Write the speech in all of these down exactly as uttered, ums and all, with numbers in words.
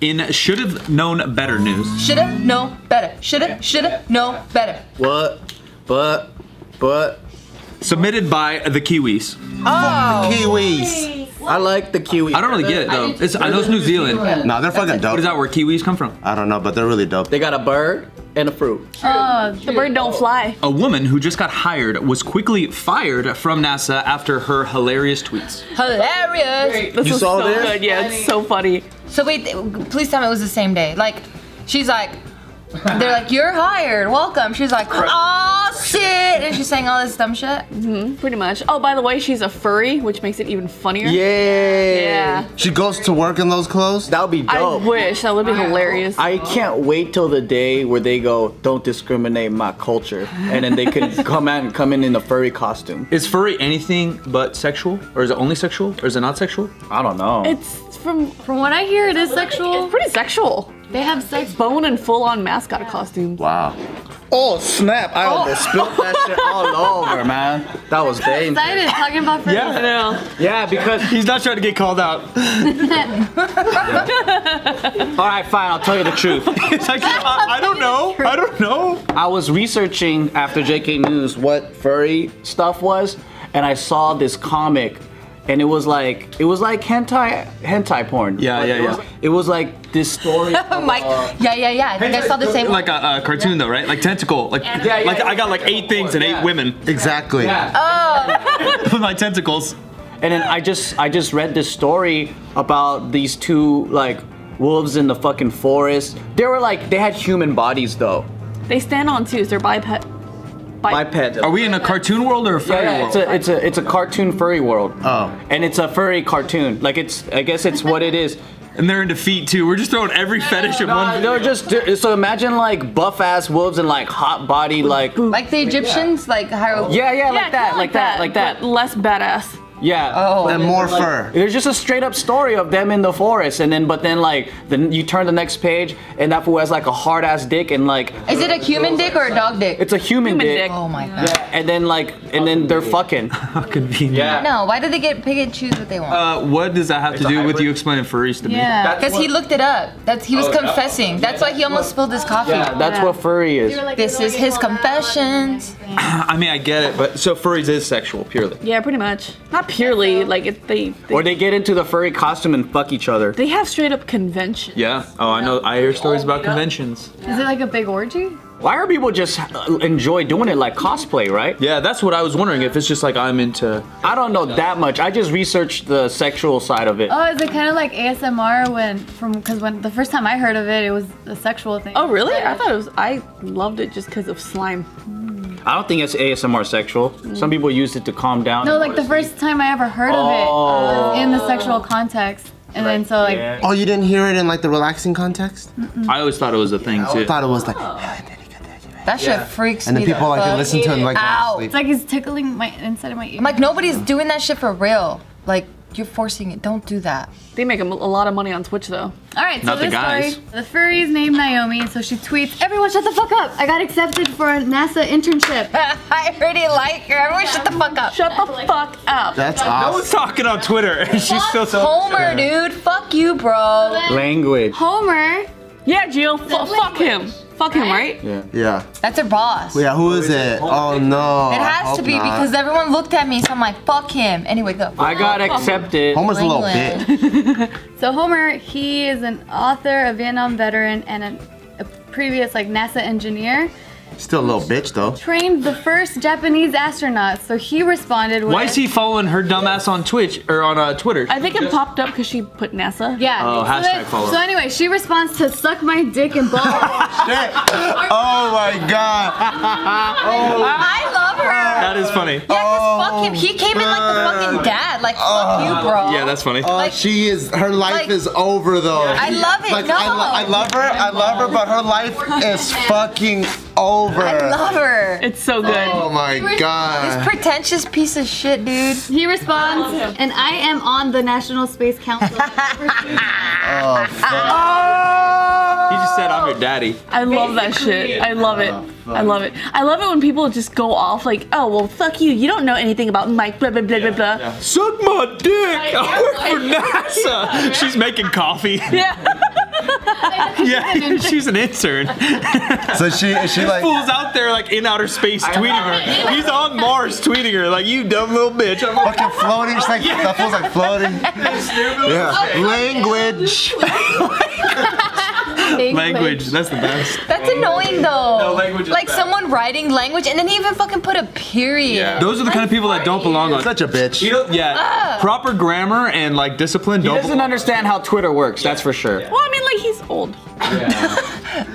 In should have known better news. Should have known better. Should have, should have known better. What? But, but. Submitted by the Kiwis. Oh, the Kiwis. What? I like the Kiwis. I don't really get it though. I, it's, I know it's New Zealand. No, nah, they're fucking dope. What is that? Where Kiwis come from? I don't know, but they're really dope. They got a bird and a fruit. Uh, the bird don't fly. A woman who just got hired was quickly fired from NASA after her hilarious tweets. Hilarious. This you is saw so this? Good. Yeah, it's so funny. So wait, please tell me it was the same day. Like, she's like, they're like, you're hired, welcome. She's like, oh shit, and she's saying all this dumb shit. Mm-hmm, pretty much. Oh, by the way, she's a furry, which makes it even funnier. Yay. Yeah. She goes to work in those clothes. That would be dope. I wish that would be hilarious. I can't wait till the day where they go, don't discriminate my culture, and then they could come out and come in in a furry costume. Is furry anything but sexual, or is it only sexual, or is it not sexual? I don't know. It's from from what I hear, it is sexual. It's pretty sexual. They have sex bone and full-on mascot yeah. costume. Wow. Oh snap! I oh. spilled that shit all over, man. That was dangerous. I'm excited talking about furries. Yeah, I know. Yeah, because he's not trying to get called out. Yeah. All right, fine. I'll tell you the truth. It's like, I, I don't know. I don't know. I was researching after J K News what furry stuff was, and I saw this comic. And it was like, it was like hentai, hentai porn. Yeah, like, yeah, it yeah. Was, it was like this story. Mike, uh, yeah, yeah, yeah. I think I saw the same. Like one. a, a cartoon yeah. though, right? Like tentacle. Like, yeah, yeah, like yeah, I got like eight things porn. and yeah. eight women. Exactly. Yeah. Oh. With my tentacles. And then I just, I just read this story about these two like wolves in the fucking forest. They were like, they had human bodies though. They stand on twos. They're biped. Biped. Are we in a cartoon world or a furry yeah, yeah, world? Yeah, it's a, it's a it's a cartoon furry world. Oh. And it's a furry cartoon. Like it's, I guess it's what it is. And they're into feet too. We're just throwing every fetish in no, one. No, just so imagine like buff ass wolves and like hot body like. Like the Egyptians, yeah. like hieroglyphs. Yeah, yeah, like yeah, that, like that, like that. Less badass. Yeah. Oh. And more like, fur. There's just a straight up story of them in the forest, and then but then like then you turn the next page, and that fool has like a hard ass dick, and like. Is it a human dick or a dog dick? It's a human, human dick. dick. Oh my god. Yeah. And then like and then they're fucking. How convenient. Yeah. No. Why do they get pick and choose what they want? Uh, what does that have it's to do hybrid? with you explaining furries to me? Yeah. Because he looked it up. That's he was oh, confessing. No. That's why he almost spilled his coffee. Yeah. That's yeah. what furry is. Like, this is his confessions. I mean, I get it, but so furries is sexual purely. Yeah, pretty much. Not purely, like it, they, they. Or they get into the furry costume and fuck each other. They have straight up conventions. Yeah. Oh, I know. I hear stories about conventions. Yeah. Is it like a big orgy? Why are people just enjoy doing it like cosplay, right? Yeah, that's what I was wondering. If it's just like I'm into. I don't know that much. I just researched the sexual side of it. Oh, is it kind of like A S M R when from because when the first time I heard of it, it was a sexual thing. Oh, really? I thought it was. I loved it just because of slime. I don't think it's A S M R sexual. Mm. Some people use it to calm down. No, like the first time I ever heard oh. of it uh, was in the sexual context. And right. then so like... Yeah. Oh, you didn't hear it in like the relaxing context? Mm-mm. I always thought it was a thing yeah, too. I thought it was like... Oh. That shit yeah. freaks me. And then me people the like listen to him like out. It's like he's tickling my inside of my ear. I'm like, nobody's yeah. doing that shit for real. Like, you're forcing it. Don't do that. They make a, a lot of money on Twitch though. All right, Not so this the guys. story. The furry's named Naomi, so she tweets, "Everyone shut the fuck up! I got accepted for a NASA internship." I already like her. Everyone yeah. shut the fuck up. Shut the fuck up. That's awesome. No one's talking on Twitter. She's fuck still so Homer, dude. Fuck you, bro. Language. Homer. Yeah, Jill. F fuck him. Fuck him, right? Yeah. Yeah. That's her boss. Yeah, who is it? Oh no. It has to be not. because everyone looked at me, so I'm like, fuck him. Anyway, go. I got oh, accepted. Homer's England. a little bitch. So Homer, he is an author, a Vietnam veteran, and a, a previous like NASA engineer. Still a little bitch though. Trained the first Japanese astronaut, so he responded with. Why is he following her dumbass on Twitch or on uh, Twitter? I think it popped up because she put NASA. Yeah. Oh, so hashtag it, follow. So anyway, she responds to "suck my dick and balls." Shit. Oh my god. Oh. I love her. That is funny. Yeah, cause fuck him. He came in like the fucking dad. Like fuck uh, you, bro. Yeah, that's funny. Uh, like she is. Her life like, is over though. I love it. Like, no. I, lo I love her. I love her, but her life is fucking over. I love her. It's so good. Oh my god. This pretentious piece of shit, dude. He responds, and I am on the National Space Council. Oh, fuck. Oh! He just said, I'm your daddy. I love that shit. I love it. I love it. I love it when people just go off like, oh, well, fuck you. You don't know anything about Mike, blah, blah, blah, blah, blah. Yeah. Suck my dick. I work for NASA. She's making coffee. Yeah. Yeah, she's an intern. So she, she like fools out there like in outer space I tweeting her. He's on Mars tweeting her like, you dumb little bitch. I'm like, fucking floating. She's like, yeah. That fool's like floating. Yeah. Language. Language. Language, that's the best. That's annoying though. No, language is like bad. Someone writing language and then he even fucking put a period. Yeah. Those are the kind of people that don't belong on. Such a bitch. You know, yeah. Uh, Proper grammar and like discipline. He don't doesn't understand how Twitter works. Yeah. That's for sure. Yeah. Well, I mean, like he's old. Yeah.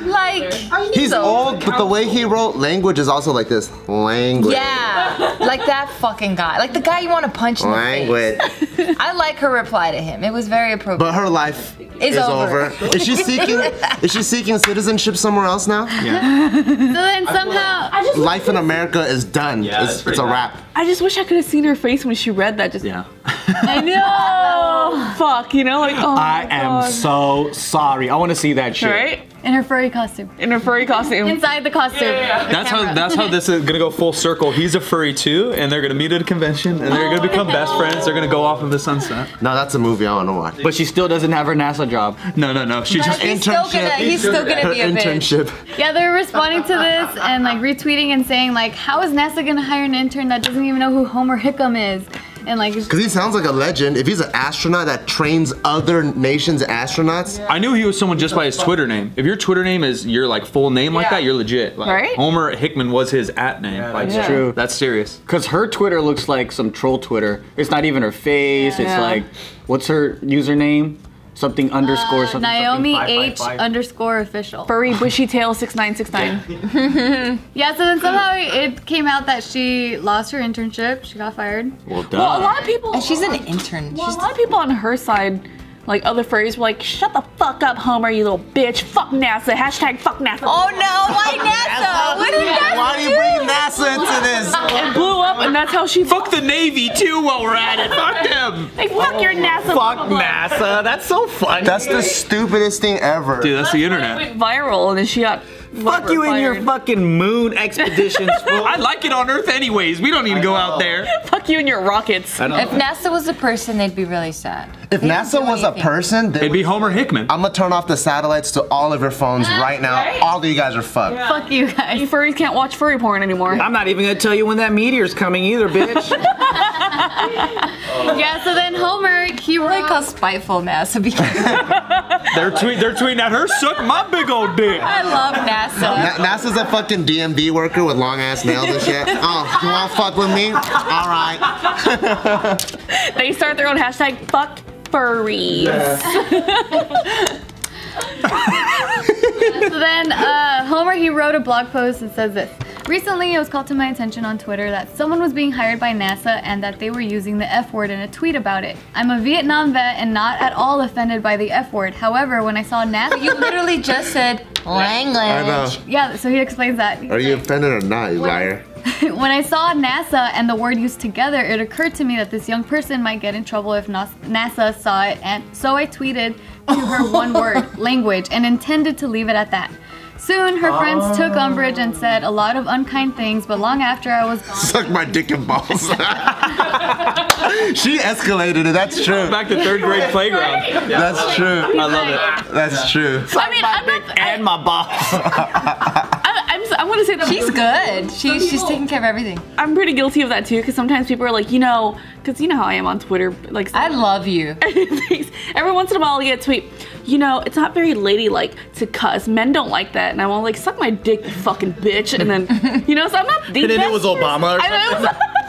Like he's, he's old, old, but the way he wrote language is also like this language. Yeah, like that fucking guy, like the guy you want to punch in language. The face. I like her reply to him. It was very appropriate. But her life is, is over. over. Is she seeking? Is she seeking citizenship somewhere else now? Yeah. So then somehow, I just life in America is done. Yeah, it's, it's a wrap. I just wish I could have seen her face when she read that. Just yeah. I know. Fuck, you know, like oh. I my God. am so sorry. I want to see that shit. Right? In her furry costume. In her furry costume. Inside the costume. Yeah. That's the how. That's how this is gonna go full circle. He's a furry too, and they're gonna meet at a convention, and they're oh gonna become best friends. They're gonna go off in the sunset. No, that's a movie I want to watch. But she still doesn't have her NASA job. No, no, no. She but just he's internship. Still gonna, he's still gonna be a internship. Bitch. Yeah, they're responding to this and like retweeting and saying like, how is NASA gonna hire an intern that doesn't even know who Homer Hickam is? And like, cause he sounds like a legend. If he's an astronaut that trains other nations' astronauts, yeah. I knew he was someone just by his Twitter name. If your Twitter name is your like full name like yeah. that, you're legit. Like, right? Homer Hickman was his at name. Yeah, that's yeah. true. That's serious. Cause her Twitter looks like some troll Twitter. It's not even her face. Yeah. It's yeah. like, what's her username? Something uh, underscore something. Naomi something, five, H five, five. Underscore official. Furry bushy tail six nine six nine. Yeah, so then somehow it came out that she lost her internship. She got fired. Well done. Well, a lot of people. And she's an intern. Well, she's a lot of people on her side, like other furries, were like, shut the fuck up, Homer, you little bitch. Fuck NASA. Hashtag fuck NASA. Oh no, why NASA? What did NASA do? Why do you bring NASA into this? It blew up, and that's how she. Fuck the Navy too while we're at it. Fuck them. Like, fuck your NASA. Fuck NASA. That's so funny. That's the stupidest thing ever. Dude, that's the internet. It went viral, and then she got. Fuck you in your fucking moon expeditions. I like it on Earth anyways. We don't need to go out there. Fuck you in your rockets. I know. If NASA was a person, they'd be really sad. If they NASA was anything. a person, they'd be Homer Hickman. I'm gonna turn off the satellites to all of your phones yeah, right now. Right? All of you guys are fucked. Yeah. Fuck you guys. You furries can't watch furry porn anymore. I'm not even gonna tell you when that meteor's coming either, bitch. Yeah. So then Homer, he really calls spiteful NASA because they're tweet, they're tweeting at her. Suck my big old dick. I love NASA. NASA. Na NASA's a fucking D M V worker with long ass nails and shit. Oh, you wanna fuck with me? Alright. They start their own hashtag fuck furries. Yeah. So then uh, Homer, he wrote a blog post and says this. Recently, it was called to my attention on Twitter that someone was being hired by NASA and that they were using the F word in a tweet about it. I'm a Vietnam vet and not at all offended by the F word. However, when I saw NASA, you literally just said language. I know. Yeah, so he explains that. He's Are you like, offended or not, you when, liar? When I saw NASA and the word used together, it occurred to me that this young person might get in trouble if NASA saw it, and so I tweeted to her one word, language, and intended to leave it at that. Soon, her friends oh. took umbrage and said a lot of unkind things, but long after I was gone. Suck my dick and balls. She escalated it, that's true. Back to third grade playground. Yeah. That's true. I love it. That's true. Suck I mean, my I'm dick not, and I, my balls. I, I'm, I'm gonna say that. She's good. She, she's taking care of everything. I'm pretty guilty of that too, because sometimes people are like, you know, because you know how I am on Twitter. Like, so I love you. Every once in a while I'll get a tweet. You know, it's not very ladylike to cuss. Men don't like that, and I won't like suck my dick, you fucking bitch. And then, you know, so I'm not. The and then it was Obama. Or something. I was,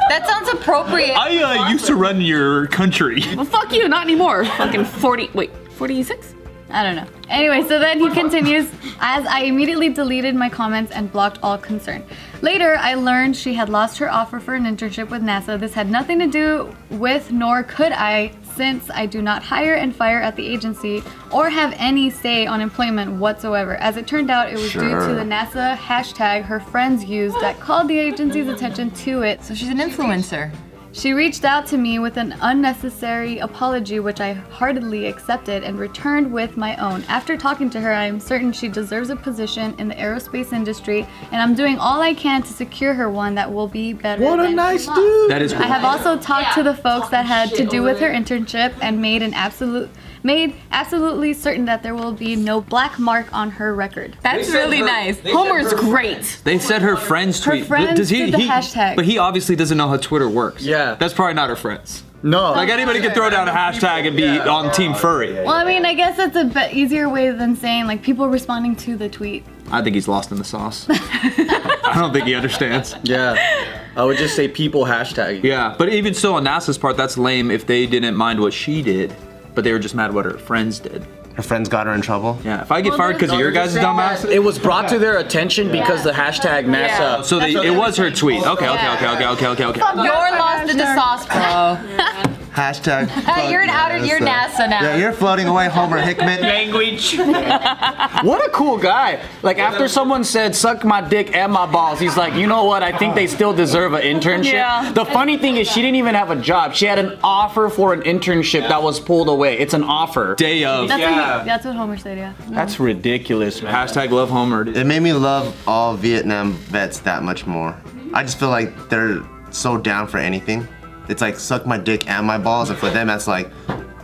that sounds appropriate. I uh, awesome. used to run your country. Well, fuck you, not anymore. Fucking forty. Wait, forty-six. I don't know. Anyway, so then he continues, as I immediately deleted my comments and blocked all concern. Later, I learned she had lost her offer for an internship with NASA. This had nothing to do with, nor could I, since I do not hire and fire at the agency or have any say on employment whatsoever. As it turned out, it was sure. due to the NASA hashtag her friends used that called the agency's attention to it. So she's an influencer. She reached out to me with an unnecessary apology, which I heartily accepted and returned with my own. After talking to her, I am certain she deserves a position in the aerospace industry, and I'm doing all I can to secure her one that will be better than she lost. What a nice dude! That is cool. I have also talked yeah. to the folks that had to do with her internship and made an absolute made absolutely certain that there will be no black mark on her record. That's really her, nice. Homer's great. They said her friends tweet. Her friends does he, did the he, hashtag. But he obviously doesn't know how Twitter works. Yeah. That's probably not her friends. No. Like anybody could throw down a hashtag and be yeah. on Team Furry. Well, I mean, I guess that's a bit easier way than saying like people responding to the tweet. I think he's lost in the sauce. I don't think he understands. Yeah. I would just say people hashtag. Yeah, but even so on NASA's part, that's lame if they didn't mind what she did. But they were just mad what her friends did. Her friends got her in trouble? Yeah, if I get well, fired because of your guys' dumbass. It was brought to their attention because yeah. the hashtag NASA. Yeah. So they, it was her tweet. Okay, yeah. okay, okay, okay, okay, okay, okay. You're lost in the sauce, bro. Yeah. Hashtag uh, You're an outer, NASA. You're NASA now. Yeah, you're floating away, Homer Hickman. Language. What a cool guy. Like after someone said, suck my dick and my balls, he's like, you know what? I think they still deserve an internship. Yeah. The funny thing is she didn't even have a job. She had an offer for an internship yeah. that was pulled away. It's an offer. Day of. That's, yeah. what, he, that's what Homer said, yeah. That's ridiculous, man. Hashtag love Homer. Dude. It made me love all Vietnam vets that much more. I just feel like they're so down for anything. It's like, suck my dick and my balls, and for them, that's like,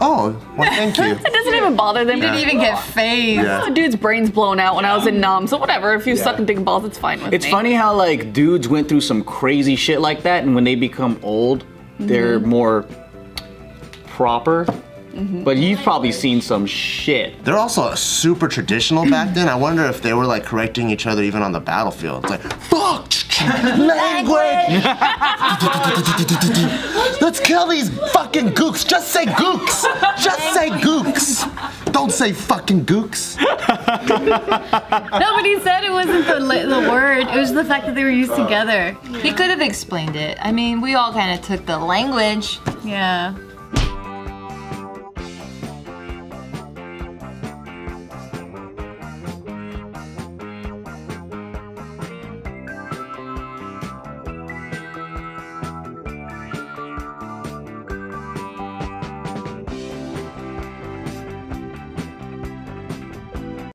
oh, well, thank you. It doesn't even bother them. They yeah. didn't even get phased. Yeah. The dude's brain's blown out when yeah. I was in Nam, so whatever, if you yeah. suck and dick and balls, it's fine with it's me. It's funny how, like, dudes went through some crazy shit like that, and when they become old, mm-hmm. they're more proper. Mm-hmm. But you've probably seen some shit. They're also super traditional back then. I wonder if they were like correcting each other even on the battlefield. It's like, fuck! Language! Let's kill these fucking gooks! Just say gooks! Just say gooks! Don't say fucking gooks! No, but he said it wasn't the, the word. It was the fact that they were used together. He could have explained it. I mean, we all kind of took the language. Yeah.